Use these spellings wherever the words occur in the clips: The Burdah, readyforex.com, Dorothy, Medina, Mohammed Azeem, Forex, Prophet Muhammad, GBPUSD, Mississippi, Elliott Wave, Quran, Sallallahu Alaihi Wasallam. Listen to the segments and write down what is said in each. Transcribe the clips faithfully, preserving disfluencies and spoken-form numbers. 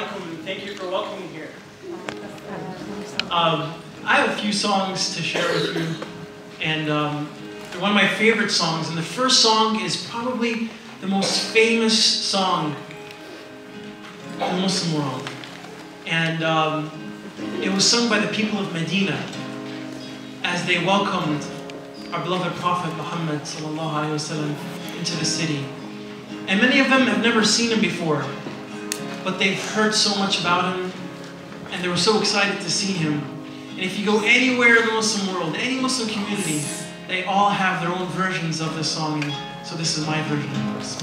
Thank you for welcoming here. Um, I have a few songs to share with you, and um, they're one of my favorite songs. And the first song is probably the most famous song in the Muslim world, and um, it was sung by the people of Medina as they welcomed our beloved Prophet Muhammad Sallallahu Alaihi Wasallam into the city. And many of them have never seen him before, but they've heard so much about him, and they were so excited to see him. And if you go anywhere in the Muslim world, any Muslim community, they all have their own versions of this song. So this is my version, of course.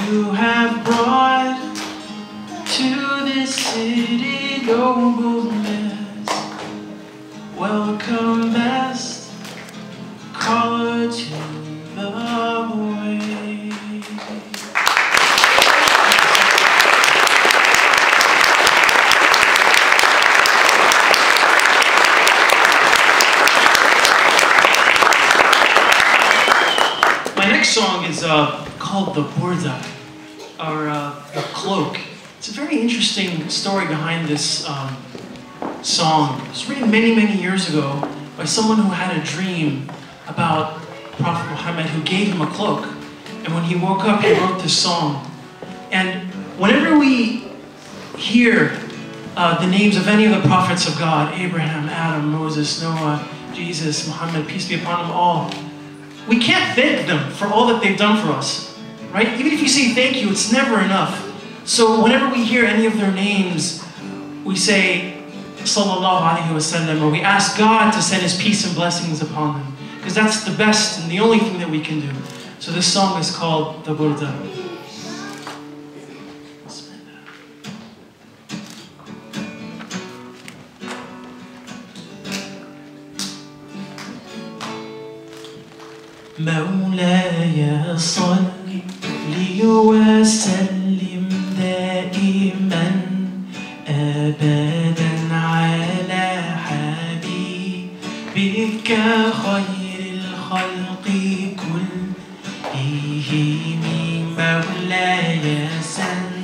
You have brought to this city nobleness. Welcome best, caller to the way. My next song is uh, called The Burdah, or uh, The Cloak. It's a very interesting story behind this um, song. It was written many, many years ago by someone who had a dream about Prophet Muhammad, who gave him a cloak. And when he woke up, he wrote this song. And whenever we hear uh, the names of any of the prophets of God, Abraham, Adam, Moses, Noah, Jesus, Muhammad, peace be upon them all, we can't thank them for all that they've done for us. Right? Even if you say thank you, it's never enough. So whenever we hear any of their names, we say Sallallahu Alaihi Wasallam, or we ask God to send His peace and blessings upon them, because that's the best and the only thing that we can do. So this song is called The Burdah. مولاي صل لي وسلم دائما أبدا على حبيبك خير الخلق كل فيه من مولاي سن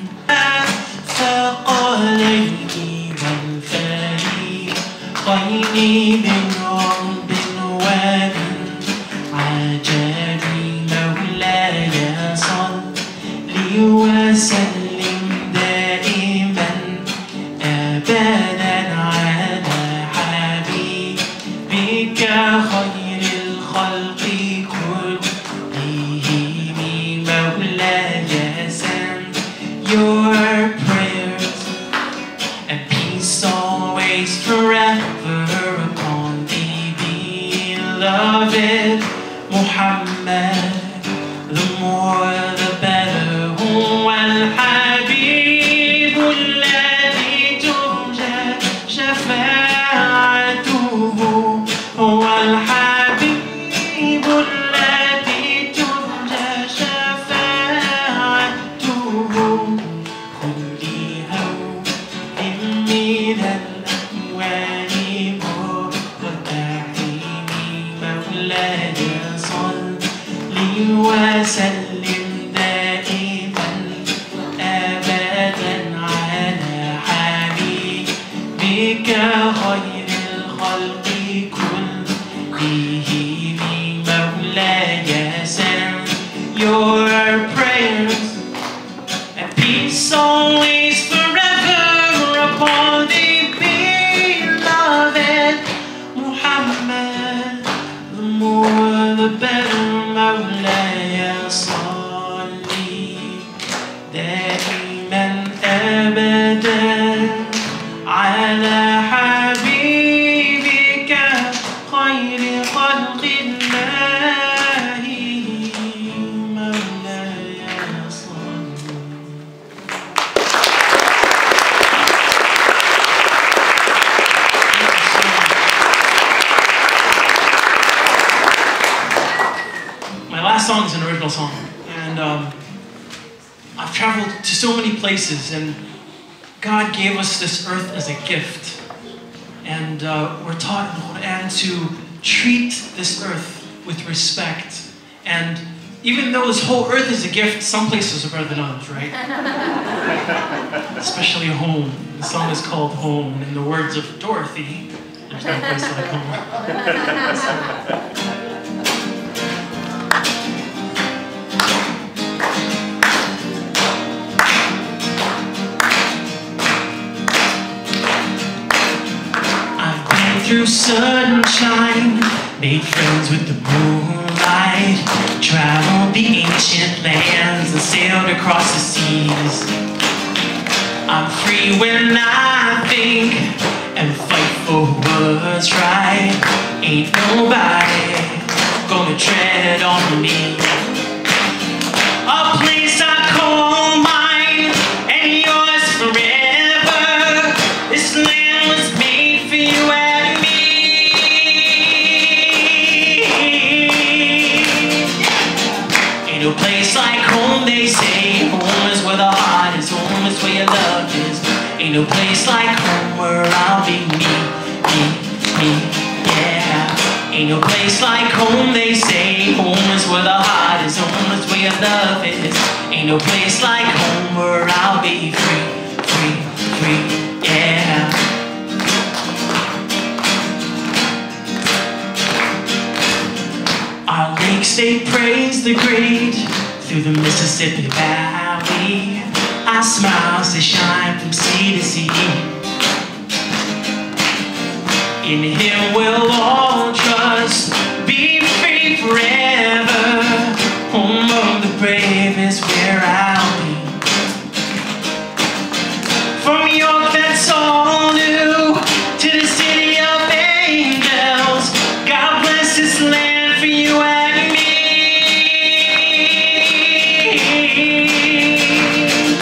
فقالني من فريق خير من رب ومن عجب مولاي صلي وسلم خير الخلق كله من مولاي send your prayers and peace always forever upon thee beloved Muhammad, the more the better هو الحبيب الذي ترجى شفاعته هو الحبيب الذي ترجى شفاعته قل لي هول من الأموال مرتحم مولاي صل لي وسلم دائما أبدا على حبيبك خير الخلق He means Mawlaya send your prayers and peace always forever upon thee beloved Muhammad, the more the better Mawlaya salli daiman abadan ala song is an original song, and um, I've traveled to so many places, and God gave us this earth as a gift, and uh, we're taught in the Quran to treat this earth with respect. And even though this whole earth is a gift, some places are better than others, right? Especially home. The song is called Home, and in the words of Dorothy, there's no place like home. Through sunshine, made friends with the moonlight, traveled the ancient lands and sailed across the seas. I'm free when I think and fight for what's right. Ain't nobody gonna tread on me. A place I call mine and yours forever. This land was made for you and no place like home, they say. Home is where the heart is, home is where your love is. Ain't no place like home where I'll be me, me, me, yeah. Ain't no place like home, they say. Home is where the heart is, home is where your love is. Ain't no place like home where I'll be free, free, free, yeah. Our lakes, they praise the great through the Mississippi Valley. Our smiles, they shine from sea to sea. In Him we'll all trust, be free forever. Home of the brave is where I'll be. From York, that's all new, to the city of angels. God bless this land for you and me,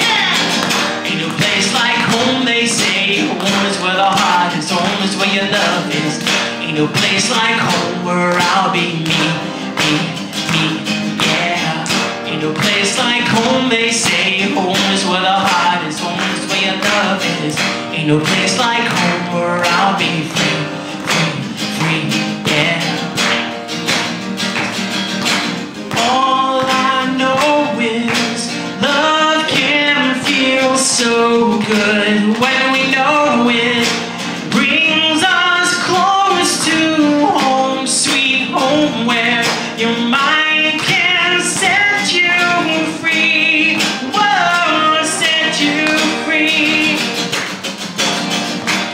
yeah. Ain't no place like home, they say. Home is where the heart is, home is where your love is. Ain't no place like home where I'll be me, me, me, yeah. Ain't no place like home, they say. Home is where the heart is, home is where your love is. places. Ain't no place like home where I'll be free, free, free, yeah. All I know is love can feel so good when we know it brings us close to home, sweet home, where your mind can set you free. Whoa, set you free.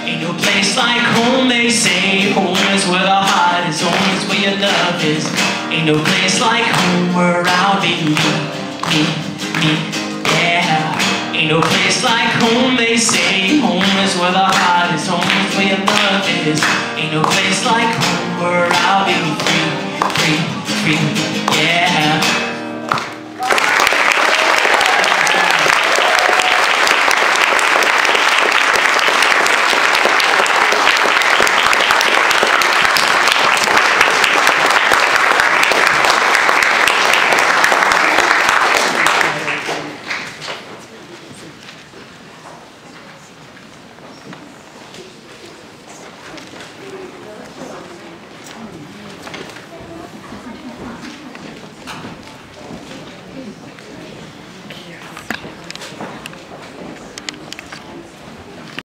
Ain't no place like home, they say. Home is where the heart is, home is where your love is. Ain't no place like home where I'll be me, me, me, yeah. Ain't no place like home, they say. Home is where the heart is, home is where your love is. Ain't no place like home where I'll be free, free, free, yeah.